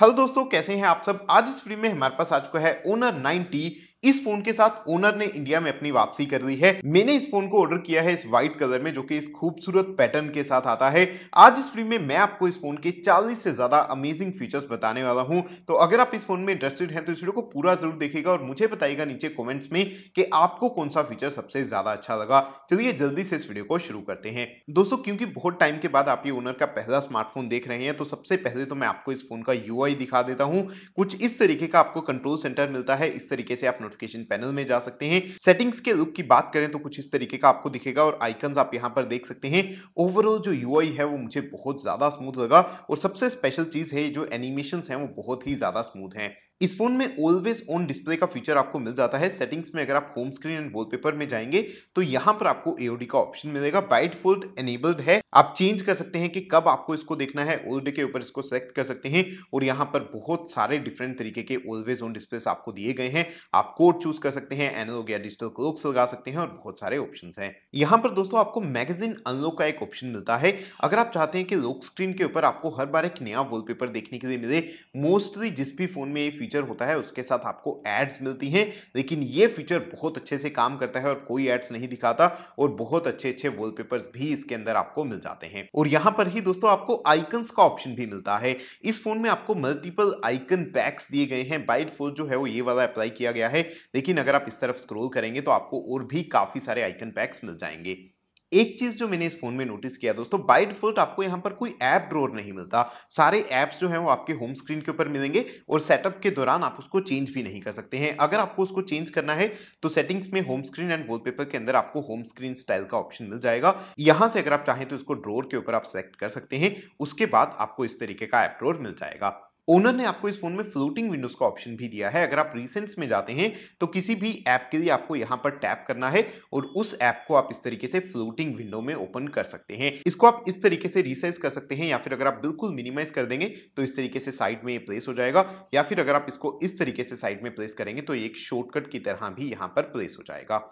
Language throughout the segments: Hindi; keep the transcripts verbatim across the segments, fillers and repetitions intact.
हेलो दोस्तों, कैसे हैं आप सब। आज इस वीडियो में हमारे पास आ चुका है ओनर नाइंटी। इस फोन के साथ ओनर ने इंडिया में अपनी वापसी कर दी है। मैंने इस फोन को ऑर्डर किया है इस व्हाइट कलर में, जो कि इस खूबसूरत पैटर्न के साथ आता है। आज इस वीडियो में मैं आपको इस फोन के चालीस से ज्यादा अमेजिंग फीचर्स बताने वाला हूं। तो अगर आप इस फोन में इंटरेस्टेड हैं तो इस वीडियो को पूरा जरूर देखिएगा और मुझे बताइएगा नीचे कॉमेंट्स में कि आपको कौन सा फीचर सबसे ज्यादा अच्छा लगा। चलिए जल्दी से इस वीडियो को शुरू करते हैं। दोस्तों, क्योंकि बहुत टाइम के बाद आप ये ओनर का पहला स्मार्टफोन देख रहे हैं, तो सबसे पहले तो मैं आपको इस फोन का यूआई दिखा देता हूँ। कुछ इस तरीके का आपको कंट्रोल सेंटर मिलता है। इस तरीके से आप नोटिफिकेशन पैनल में जा सकते हैं। सेटिंग्स के लुक की बात करें तो कुछ इस तरीके का आपको दिखेगा और आइकन्स आप यहां पर देख सकते हैं। ओवरऑल जो यूआई है वो मुझे बहुत ज्यादा स्मूथ लगा और सबसे स्पेशल चीज है जो एनिमेशंस हैं वो बहुत ही ज्यादा स्मूथ हैं। इस फोन में ऑलवेज ऑन डिस्प्ले का फीचर आपको मिल जाता है। सेटिंग्स में अगर आप होम स्क्रीन एंड वॉलपेपर में जाएंगे तो यहाँ पर आपको एओडी का ऑप्शन मिलेगा। बाय डिफॉल्ट एनेबल्ड है। आप चेंज कर सकते हैं कि कब आपको इसको देखना है। ऑल डे के ऊपर इसको सेलेक्ट कर सकते हैं और यहाँ पर बहुत सारे डिफरेंट तरीके के ऑलवेज ऑन डिस्प्ले आपको दिए गए हैं। आप कोड चूज कर सकते हैं, एनालॉग या डिजिटल क्लॉक्स लगा सकते हैं और बहुत सारे ऑप्शन है। यहाँ पर दोस्तों आपको मैगजीन अनलॉक का एक ऑप्शन मिलता है। अगर आप चाहते हैं कि लॉक स्क्रीन के ऊपर आपको हर बार एक नया वॉलपेपर देखने के लिए मिले, मोस्टली जिस भी फोन में ये होता है उसके साथ आपको एड्स मिलती हैं, लेकिन ये फीचर बहुत अच्छे से काम करता है और कोई एड्स नहीं दिखाता और बहुत अच्छे-अच्छे वॉलपेपर्स भी इसके अंदर आपको मिल जाते हैं। और यहाँ पर ही दोस्तों आपको आइकन्स का ऑप्शन भी मिलता है। इस फोन में आपको मल्टीपल आइकन पैक्स दिए गए हैं। बाय डिफॉल्ट जो है वो ये वाला अप्लाई किया गया है, लेकिन अगर आप इस तरफ स्क्रॉल करेंगे तो आपको और भी काफी सारे आइकन पैक्स मिल जाएंगे। एक चीज जो मैंने इस फोन में नोटिस किया दोस्तों, बाय डिफॉल्ट आपको यहाँ पर कोई ऐप ड्रॉर नहीं मिलता। सारे ऐप्स जो हैं वो आपके होम स्क्रीन के ऊपर मिलेंगे और सेटअप के दौरान आप उसको चेंज भी नहीं कर सकते हैं। अगर आपको उसको चेंज करना है तो सेटिंग्स में होम स्क्रीन एंड वॉलपेपर के अंदर आपको होम स्क्रीन स्टाइल का ऑप्शन मिल जाएगा। यहाँ से अगर आप चाहें तो इसको ड्रॉर के ऊपर आप सेलेक्ट कर सकते हैं। उसके बाद आपको इस तरीके का ऐप ड्रॉर मिल जाएगा। ओनर ने आपको इस फोन में फ्लोटिंग विंडोज का ऑप्शन भी दिया है। अगर आप रीसेंट्स में जाते हैं तो किसी भी ऐप के लिए आपको यहाँ पर टैप करना है और उस ऐप को आप इस तरीके से फ्लोटिंग विंडो में ओपन कर सकते हैं। इसको आप इस तरीके से रिसाइज कर सकते हैं, या फिर अगर आप बिल्कुल मिनिमाइज कर देंगे तो इस तरीके से साइड में ये प्लेस हो जाएगा, या फिर अगर आप इसको इस तरीके से साइड में प्लेस करेंगे तो ये एक शॉर्टकट की तरह भी यहाँ पर प्लेस हो जाएगा।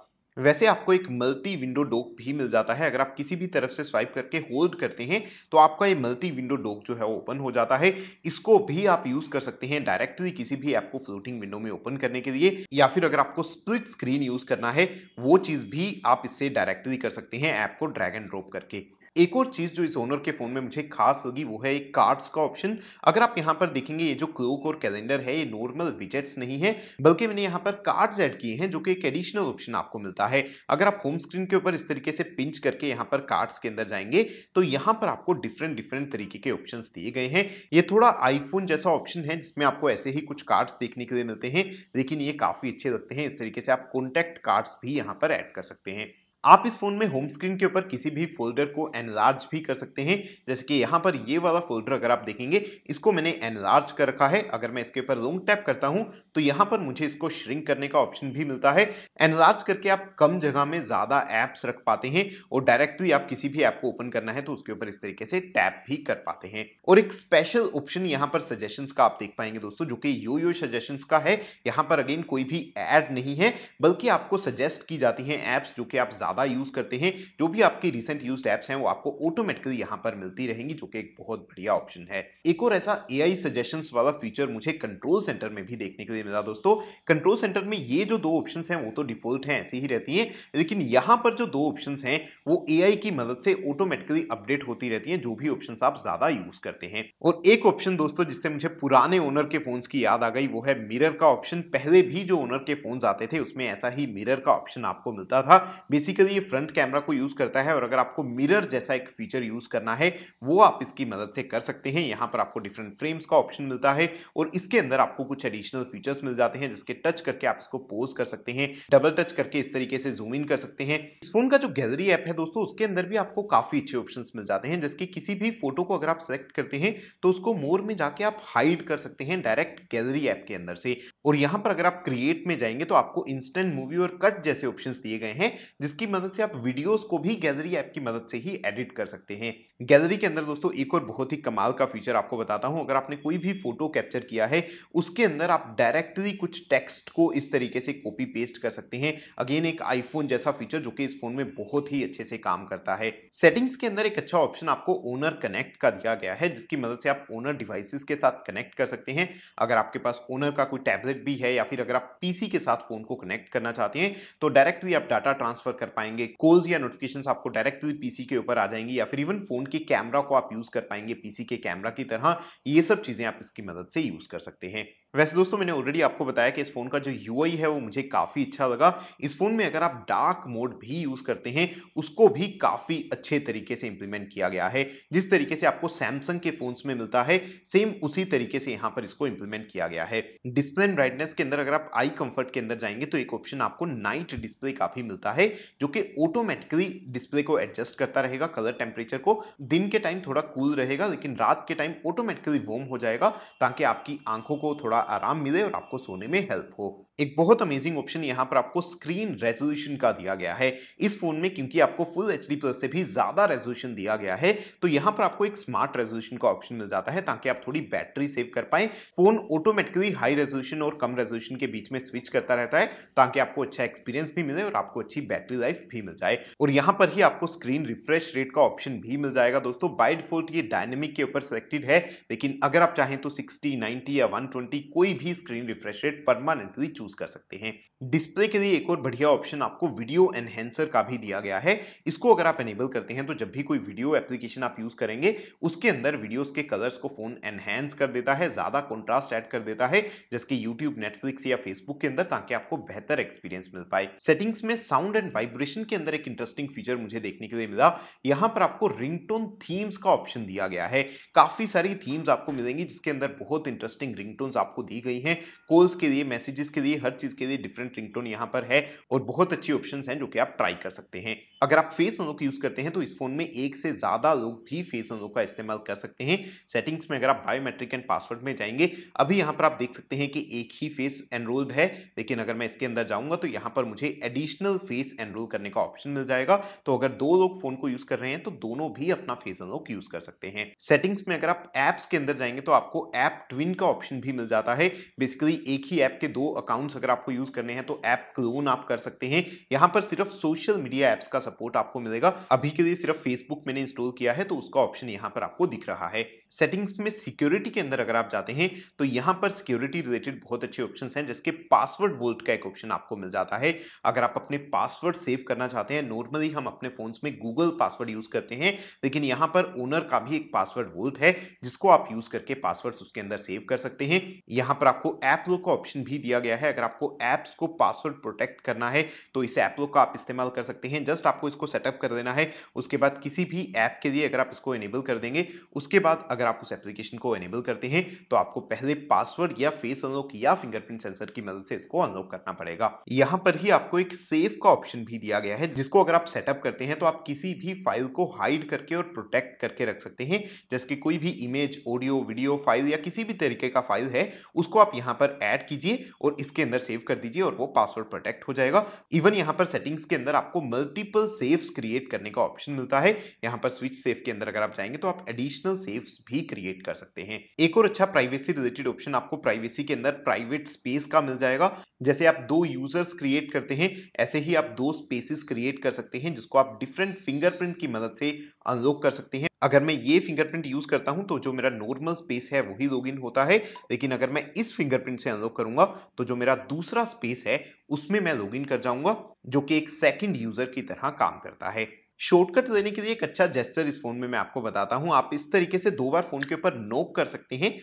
वैसे आपको एक मल्टी विंडो डॉक भी मिल जाता है। अगर आप किसी भी तरफ से स्वाइप करके होल्ड करते हैं तो आपका ये मल्टी विंडो डॉक जो है वो ओपन हो जाता है। इसको भी आप यूज़ कर सकते हैं डायरेक्टली किसी भी ऐप को फ्लोटिंग विंडो में ओपन करने के लिए, या फिर अगर आपको स्प्लिट स्क्रीन यूज़ करना है वो चीज़ भी आप इससे डायरेक्टली कर सकते हैं ऐप को ड्रैग एंड ड्रॉप करके। एक और चीज़ जो इस ओनर के फ़ोन में मुझे खास लगी वो है एक कार्ड्स का ऑप्शन। अगर आप यहाँ पर देखेंगे ये जो क्लॉक और कैलेंडर है ये नॉर्मल विजेट्स नहीं है, बल्कि मैंने यहाँ पर कार्ड्स ऐड किए हैं जो कि एक एडिशनल ऑप्शन आपको मिलता है। अगर आप होम स्क्रीन के ऊपर इस तरीके से पिंच करके यहाँ पर कार्ड्स के अंदर जाएंगे तो यहाँ पर आपको डिफरेंट डिफरेंट तरीके के ऑप्शन दिए गए हैं। ये थोड़ा आईफोन जैसा ऑप्शन है जिसमें आपको ऐसे ही कुछ कार्ड्स देखने के लिए मिलते हैं, लेकिन ये काफ़ी अच्छे लगते हैं। इस तरीके से आप कॉन्टैक्ट कार्ड्स भी यहाँ पर ऐड कर सकते हैं। आप इस फोन में होम स्क्रीन के ऊपर किसी भी फोल्डर को एनलार्ज भी कर सकते हैं, जैसे कि यहाँ पर ये वाला फोल्डर अगर आप देखेंगे इसको मैंने एनलार्ज कर रखा है। अगर मैं इसके ऊपर लॉन्ग टैप करता हूँ तो यहाँ पर मुझे इसको श्रिंक करने का ऑप्शन भी मिलता है। एनलार्ज करके आप कम जगह में ज़्यादा ऐप्स रख पाते हैं और डायरेक्टली आप किसी भी ऐप को ओपन करना है तो उसके ऊपर इस तरीके से टैप भी कर पाते हैं। और एक स्पेशल ऑप्शन यहाँ पर सजेशंस का आप देख पाएंगे दोस्तों, जो कि यो यो सजेशंस का है। यहाँ पर अगेन कोई भी ऐड नहीं है, बल्कि आपको सजेस्ट की जाती हैं ऐप्स जो कि आप ज़्यादा यूज़ करते हैं। जो भी आपके रिसेंट यूज्ड ऐप्स हैं वो आपको ऑटोमेटिकली यहाँ पर मिलती रहेंगी, जो कि एक बहुत बढ़िया ऑप्शन है। एक और ऐसा एआई सजेशंस वाला फीचर मुझे कंट्रोल सेंटर में भी देखने के लिए मिला दोस्तों। कंट्रोल सेंटर में ये जो दो ऑप्शंस हैं वो तो डिफॉल्ट हैं, ऐसी ही रहती हैं, लेकिन यहाँ पर जो दो ऑप्शंस हैं वो एआई की मदद से ऑटोमेटिकली अपडेट होती रहती हैं जो भी ऑप्शंस आप ज़्यादा यूज़ करते हैं। और एक ऑप्शन दोस्तों जिससे मुझे पुराने ओनर के फोन्स की याद आ गई वो है मिरर का ऑप्शन। पहले भी जो ओनर के फोन्स आते थे उसमें ऐसा ही मिरर का ऑप्शन आपको मिलता था। बेसिकली ये फ्रंट कैमरा को यूज़ करता है और अगर आपको मिरर जैसा एक फीचर यूज़ करना है वो आप इसकी मदद से कर सकते हैं। यहाँ पर आपको डिफरेंट फ्रेम्स का ऑप्शन मिलता है और इसके अंदर आपको कुछ एडिशनल फीचर्स मिल जाते हैं, जिसके टच करके आप इसको पोज कर सकते हैं, डबल टच करके इस तरीके से जूम इन कर सकते हैं। इस फोन का जो गैलरी ऐप है दोस्तों उसके अंदर भी आपको काफ़ी अच्छे ऑप्शन मिल जाते हैं, जिसकी किसी भी फोटो को अगर आप सेलेक्ट करते हैं तो उसको मोर में जाके आप हाइड कर सकते हैं डायरेक्ट गैलरी ऐप के अंदर से। और यहाँ पर अगर आप क्रिएट में जाएंगे तो आपको इंस्टेंट मूवी और कट जैसे ऑप्शन दिए गए हैं, जिसकी मदद से आप वीडियोस को भी गैलरी ऐप की मदद से ही एडिट कर सकते हैं। गैलरी के अंदर दोस्तों एक और बहुत ही कमाल का फीचर आपको बताता हूं। अगर आपने कोई भी फोटो कैप्चर किया है उसके अंदर आप डायरेक्टली कुछ टेक्स्ट को इस तरीके से कॉपी पेस्ट कर सकते हैं। अगेन एक आईफोन जैसा फीचर जो कि इस फोन में बहुत ही अच्छे से काम करता है। सेटिंग्स के अंदर एक अच्छा ऑप्शन आपको ओनर कनेक्ट का दिया गया है जिसकी मदद से आप ओनर डिवाइसेस के साथ कनेक्ट कर सकते हैं। अगर आपके पास ओनर का कोई टैबलेट भी है या फिर अगर आप पीसी के साथ फोन को कनेक्ट करना चाहते हैं तो डायरेक्टली आप डाटा ट्रांसफर कर पाएंगे। कॉल्स या नोटिफिकेशंस आपको डायरेक्टली पीसी के ऊपर आ जाएंगी या फिर इवन फोन के कैमरा को आप यूज कर पाएंगे पीसी के कैमरा की तरह। ये सब चीजें आप इसकी मदद से यूज कर सकते हैं। वैसे दोस्तों मैंने ऑलरेडी आपको बताया कि इस फोन का जो यूआई है वो मुझे काफी अच्छा लगा। इस फोन में अगर आप डार्क मोड भी यूज करते हैं उसको भी काफी अच्छे तरीके से इंप्लीमेंट किया गया है। जिस तरीके से आपको सैमसंग के फोन्स में मिलता है सेम उसी तरीके से यहाँ पर इसको इंप्लीमेंट किया गया है। डिस्प्ले एंड ब्राइटनेस के अंदर अगर आप आई कंफर्ट के अंदर जाएंगे तो एक ऑप्शन आपको नाइट डिस्प्ले का भी मिलता है जो कि ऑटोमेटिकली डिस्प्ले को एडजस्ट करता रहेगा कलर टेम्परेचर को। दिन के टाइम थोड़ा कूल रहेगा लेकिन रात के टाइम ऑटोमेटिकली वार्म हो जाएगा ताकि आपकी आंखों को थोड़ा आराम मिले और आपको सोने में हेल्प हो। एक बहुत अमेजिंग ऑप्शन यहाँ पर आपको स्क्रीन रेजोल्यूशन का दिया गया है। इस फोन में क्योंकि आपको फुल एचडी प्लस से भी ज्यादा रेजोल्यूशन दिया गया है तो यहाँ पर आपको एक स्मार्ट रेजोल्यूशन का ऑप्शन मिल जाता है ताकि आप थोड़ी बैटरी सेव कर पाए। फोन ऑटोमेटिकली हाई रेजोल्यूशन और कम रेजोल्यूशन के बीच में स्विच करता रहता है ताकि आपको अच्छा एक्सपीरियंस भी मिले और आपको अच्छी बैटरी लाइफ भी मिल जाए। और यहाँ पर ही आपको स्क्रीन रिफ्रेश रेट का ऑप्शन भी मिल जाएगा। दोस्तों बाय डिफॉल्ट ये डायनेमिक के ऊपर सिलेक्टेड है लेकिन अगर आप चाहें तो सिक्सटी, नाइंटी या वन ट्वेंटी कोई भी screen refresh rate permanently choose कर सकते हैं। डिस्प्ले के लिए एक और बढ़िया ऑप्शन आपको वीडियो एनहेंसर का भी दिया गया है। इसको अगर आप एनेबल करते हैं तो जब भी कोई वीडियो एप्लीकेशन आप यूज करेंगे उसके अंदर वीडियोस के कलर्स को फोन एनहेंस कर देता है, ज्यादा कॉन्ट्रास्ट ऐड कर देता है जैसे कि यूट्यूब, नेटफ्लिक्स या फेसबुक के अंदर, ताकि आपको बेहतर एक्सपीरियंस मिल पाए। सेटिंग्स में साउंड एंड वाइब्रेशन के अंदर एक इंटरेस्टिंग फीचर मुझे देखने के लिए मिला। यहाँ पर आपको रिंगटोन थीम्स का ऑप्शन दिया गया है। काफी सारी थीम्स आपको मिलेंगी जिसके अंदर बहुत इंटरेस्टिंग रिंगटोन्स आपको दी गई हैं। कॉल्स के लिए, मैसेजेस के लिए, हर चीज के लिए डिफरेंट रिंगटोन यहाँ पर है और बहुत अच्छी ऑप्शंस हैं जो कि आप ट्राई कर सकते हैं। अगर आप फेस अनलॉक यूज करते हैं तो इस फोन में एक से ज्यादा लोग भी फेस अनलॉक का इस्तेमाल कर सकते हैं। सेटिंग्स में अगर आप बायोमेट्रिक एंड पासवर्ड में जाएंगे, अभी यहाँ पर आप देख सकते हैं कि एक ही फेस एनरोल्ड है लेकिन अगर मैं इसके अंदर जाऊंगा तो यहाँ पर मुझे एडिशनल फेस एनरोल करने का ऑप्शन मिल जाएगा। तो अगर दो लोग फोन को यूज कर रहे हैं तो दोनों भी अपना फेस अनलॉक यूज कर सकते हैं। सेटिंग्स में अगर आप एप्स के अंदर जाएंगे तो आपको ऐप ट्विन का ऑप्शन भी मिल जाता है। बेसिकली एक ही ऐप के दो अकाउंट्स अगर आपको यूज करने हैं तो ऐप क्लोन आप कर सकते हैं। यहाँ पर सिर्फ सोशल मीडिया ऐप्स का सपोर्ट आपको मिलेगा। अभी के लिए सिर्फ फेसबुक मैंने इंस्टॉल किया है तो उसका ऑप्शन यहाँ पर आपको दिख रहा है। सेटिंग्स में सिक्योरिटी के अंदर अगर आप जाते हैं तो यहाँ पर सिक्योरिटी रिलेटेड बहुत अच्छे ऑप्शन हैं जिसके पासवर्ड वोल्ट का एक ऑप्शन आपको मिल जाता है। अगर आप अपने पासवर्ड सेव करना चाहते हैं, नॉर्मली हम अपने फोन में गूगल पासवर्ड यूज करते हैं लेकिन यहाँ पर ओनर का भी एक पासवर्ड वोल्ट है जिसको आप यूज करके पासवर्ड्स उसके अंदर सेव कर सकते हैं। यहाँ पर आपको ऐप लॉक का ऑप्शन भी दिया गया है। अगर आपको ऐप्स को पासवर्ड प्रोटेक्ट करना है तो इस ऐप लॉक का आप इस्तेमाल कर सकते हैं। जस्ट आपको इसको सेटअप कर देना है। उसके बाद किसी भी ऐप के लिए अगर आप इसको एनेबल कर देंगे, उसके बाद अगर आप उस एप्लीकेशन को एनेबल करते हैं तो आपको पहले पासवर्ड या फेस अनलॉक या फिंगरप्रिंट सेंसर की मदद से इसको अनलॉक करना पड़ेगा। यहाँ पर ही आपको एक सेव का ऑप्शन भी दिया गया है जिसको अगर आप सेटअप करते हैं तो आप किसी भी फाइल को हाइड करके और प्रोटेक्ट करके रख सकते हैं। जैसे कि कोई भी इमेज, ऑडियो, वीडियो फाइल या किसी भी तरीके का फाइल है उसको आप यहाँ पर ऐड कीजिए और इसके अंदर सेव कर दीजिए और वो पासवर्ड प्रोटेक्ट हो जाएगा। इवन यहाँ पर सेटिंग्स के अंदर आपको मल्टीपल सेव्स क्रिएट करने का ऑप्शन मिलता है। यहाँ पर स्विच सेव के अंदर अगर आप जाएंगे तो आप एडिशनल सेव्स भी क्रिएट कर सकते हैं। एक और अच्छा प्राइवेसी रिलेटेड ऑप्शन आपको प्राइवेसी के अंदर प्राइवेट स्पेस का मिल जाएगा। जैसे आप दो यूजर्स क्रिएट करते हैं ऐसे ही आप दो स्पेसेस क्रिएट कर सकते हैं जिसको आप डिफरेंट फिंगरप्रिंट की मदद से अनलॉक कर सकते हैं। अगर मैं ये फिंगरप्रिंट यूज करता हूं तो जो मेरा नॉर्मल स्पेस है वही लॉगिन होता है लेकिन अगर मैं इस फिंगरप्रिंट से अनलॉक करूंगा तो जो मेरा दूसरा स्पेस है उसमें मैं लॉगिन कर जाऊंगा जो कि एक सेकंड यूजर की तरह काम करता है। शॉर्टकट देने के लिए एक अच्छा जेस्चर इस फोन में मैं आपको बताता हूं। आप इस तरीके से दो बार फोन के ऊपर नॉक कर सकते हैं।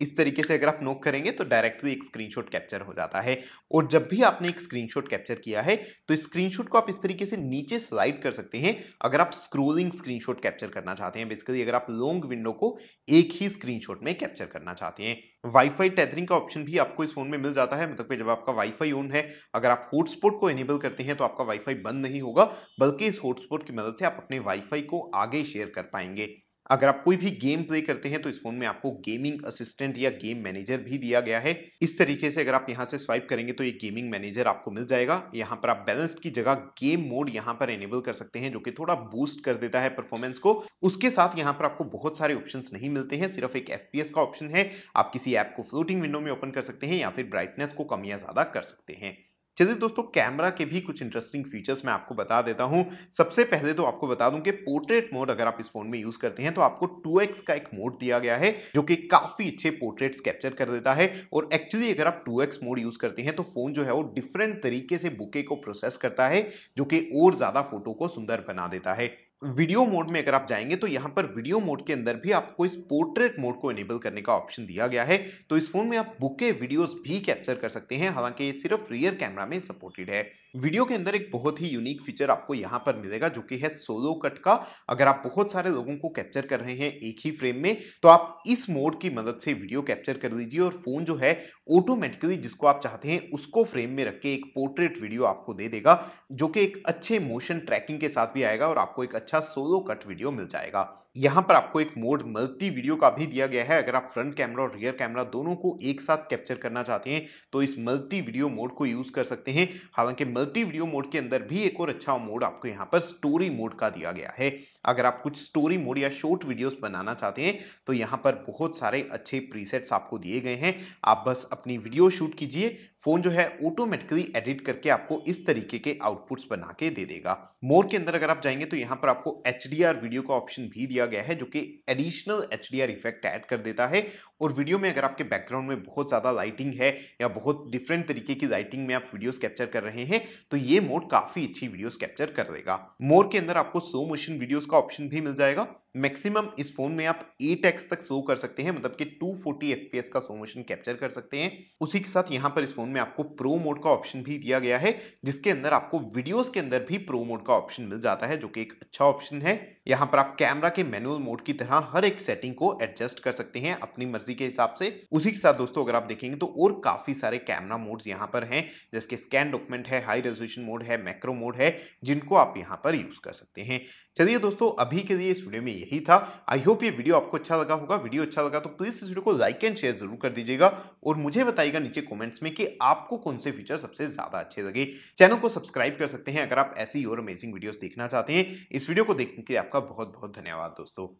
इस तरीके से अगर आप नॉक करेंगे तो डायरेक्टली एक स्क्रीनशॉट कैप्चर हो जाता है। और जब भी आपने एक स्क्रीनशॉट कैप्चर किया है तो इस स्क्रीनशॉट को आप इस तरीके से नीचे स्लाइड कर सकते हैं अगर आप स्क्रोलिंग स्क्रीनशॉट कैप्चर करना चाहते हैं। बेसिकली अगर आप लॉन्ग विंडो को एक ही स्क्रीनशॉट में कैप्चर करना चाहते हैं। वाईफाई टैथरिंग का ऑप्शन भी आपको इस फोन में मिल जाता है। मतलब जब आपका वाईफाई ऑन है, अगर आप हॉटस्पॉट को इनेबल करते हैं तो आपका वाईफाई बंद नहीं होगा बल्कि इस हॉटस्पॉट की मदद से आप अपने वाईफाई को आगे शेयर कर पाएंगे। अगर आप कोई भी गेम प्ले करते हैं तो इस फोन में आपको गेमिंग असिस्टेंट या गेम मैनेजर भी दिया गया है। इस तरीके से अगर आप यहाँ से स्वाइप करेंगे तो ये गेमिंग मैनेजर आपको मिल जाएगा। यहाँ पर आप बैलेंस्ड की जगह गेम मोड यहाँ पर एनेबल कर सकते हैं, जो कि थोड़ा बूस्ट कर देता है परफॉर्मेंस को। उसके साथ यहाँ पर आपको बहुत सारे ऑप्शंस नहीं मिलते हैं, सिर्फ एक एफ पी एस का ऑप्शन है। आप किसी ऐप को फ्लोटिंग विंडो में ओपन कर सकते हैं या फिर ब्राइटनेस को कम या ज्यादा कर सकते हैं। चलिए दोस्तों, कैमरा के भी कुछ इंटरेस्टिंग फीचर्स मैं आपको बता देता हूं। सबसे पहले तो आपको बता दूं कि पोर्ट्रेट मोड अगर आप इस फोन में यूज करते हैं तो आपको टू एक्स का एक मोड दिया गया है, जो कि काफी अच्छे पोर्ट्रेट्स कैप्चर कर देता है। और एक्चुअली अगर आप टू एक्स मोड यूज करते हैं तो फोन जो है वो डिफरेंट तरीके से बुके को प्रोसेस करता है, जो कि और ज्यादा फोटो को सुंदर बना देता है। वीडियो मोड में अगर आप जाएंगे तो यहाँ पर वीडियो मोड के अंदर भी आपको इस पोर्ट्रेट मोड को इनेबल करने का ऑप्शन दिया गया है, तो इस फोन में आप बुके वीडियोस भी कैप्चर कर सकते हैं। हालांकि ये सिर्फ रियर कैमरा में सपोर्टेड है। वीडियो के अंदर एक बहुत ही यूनिक फीचर आपको यहाँ पर मिलेगा, जो कि है सोलो कट का। अगर आप बहुत सारे लोगों को कैप्चर कर रहे हैं एक ही फ्रेम में तो आप इस मोड की मदद से वीडियो कैप्चर कर लीजिए और फोन जो है ऑटोमेटिकली जिसको आप चाहते हैं उसको फ्रेम में रख के एक पोर्ट्रेट वीडियो आपको दे देगा, जो कि एक अच्छे मोशन ट्रैकिंग के साथ भी आएगा और आपको एक अच्छा सोलो कट वीडियो मिल जाएगा। यहाँ पर आपको एक मोड मल्टी वीडियो का भी दिया गया है। अगर आप फ्रंट कैमरा और रियर कैमरा दोनों को एक साथ कैप्चर करना चाहते हैं तो इस मल्टी वीडियो मोड को यूज कर सकते हैं। हालांकि मल्टी वीडियो मोड के अंदर भी एक और अच्छा मोड आपको यहाँ पर स्टोरी मोड का दिया गया है। अगर आप कुछ स्टोरी मोड या शॉर्ट वीडियोस बनाना चाहते हैं तो यहाँ पर बहुत सारे अच्छे प्रीसेट्स आपको दिए गए हैं। आप बस अपनी वीडियो शूट कीजिए, फोन जो है ऑटोमेटिकली एडिट करके आपको इस तरीके के आउटपुट्स बना के दे देगा। मोड के अंदर अगर आप जाएंगे तो यहाँ पर आपको एच डी आर वीडियो का ऑप्शन भी दिया गया है, जो कि additional H D R effect add कर देता है। और वीडियो में अगर आपके बैकग्राउंड में बहुत ज़्यादा लाइटिंग है या बहुत डिफरेंट तरीके की लाइटिंग में आप वीडियोस कैप्चर कर रहे हैं तो ये मोड काफ़ी अच्छी वीडियोस कैप्चर कर देगा। मोड के अंदर आपको स्लो मोशन वीडियोस का ऑप्शन भी मिल जाएगा। मैक्सिमम इस फोन में आप एट एक्स तक शो कर सकते हैं, मतलब कि two forty F P S का शो मोशन कैप्चर कर सकते हैं। उसी के साथ यहाँ पर इस फोन में आपको प्रो मोड का ऑप्शन भी दिया गया है, जिसके अंदर आपको वीडियोस के अंदर भी प्रो मोड का ऑप्शन मिल जाता है, जो कि एक अच्छा ऑप्शन है। यहाँ पर आप कैमरा के मैनुअल मोड की तरह हर एक सेटिंग को एडजस्ट कर सकते हैं अपनी मर्जी के हिसाब से। उसी के साथ दोस्तों अगर आप देखेंगे तो और काफी सारे कैमरा मोड्स यहाँ पर हैं, जैसे कि स्कैन डॉक्यूमेंट है, हाई रेजोल्यूशन मोड है, मैक्रो मोड है, जिनको आप यहाँ पर यूज कर सकते हैं। चलिए दोस्तों, अभी के लिए इस वीडियो में यही था। आई होप ये वीडियो आपको अच्छा लगा होगा। वीडियो अच्छा लगा तो प्लीज इस वीडियो को लाइक एंड शेयर जरूर कर दीजिएगा और मुझे बताइएगा नीचे कमेंट्स में कि आपको कौन से फीचर सबसे ज्यादा अच्छे लगे। चैनल को सब्सक्राइब कर सकते हैं अगर आप ऐसी और अमेजिंग वीडियोस देखना चाहते हैं। इस वीडियो को देखने के लिए आपका बहुत बहुत धन्यवाद दोस्तों।